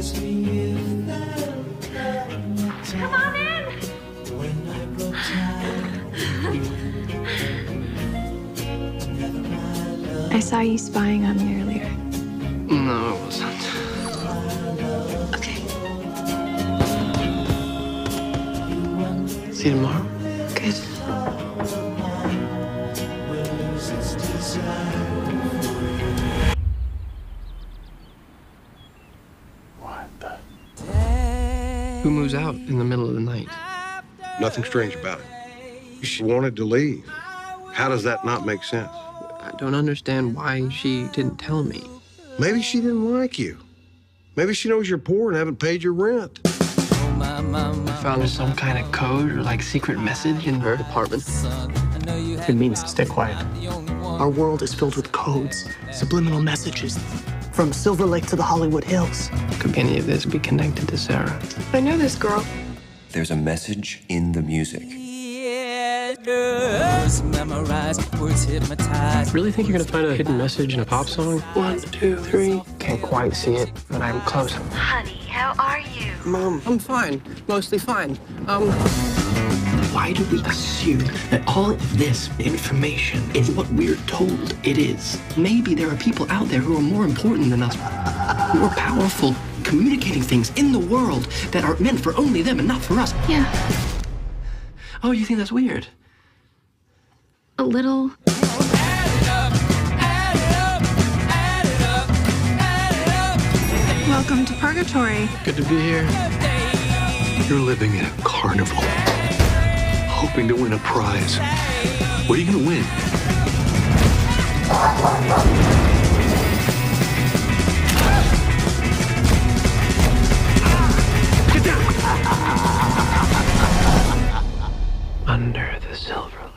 Come on in! When I broke down, I saw you spying on me earlier. No, I wasn't. Okay. See you tomorrow? Good. What the? Who moves out in the middle of the night? Nothing strange about it. She wanted to leave. How does that not make sense? I don't understand why she didn't tell me. Maybe she didn't like you. Maybe she knows you're poor and haven't paid your rent. I found some kind of code or like secret message in her apartment. It means stay quiet. Our world is filled with codes, subliminal messages. From Silver Lake to the Hollywood Hills. Could any of this be connected to Sarah? I know this girl. There's a message in the music. Really think you're gonna find a hidden message in a pop song? 1, 2, 3. Can't quite see it, but I'm close. Honey, how are you? Mom, I'm fine. Mostly fine. Why do we assume that all of this information is what we're told it is? Maybe there are people out there who are more important than us, more powerful, communicating things in the world that are meant for only them and not for us. Yeah. Oh, you think that's weird? A little. Welcome to Purgatory. Good to be here. You're living in a carnival, hoping to win a prize. What are you going to win? Get down! Under the Silver Lake.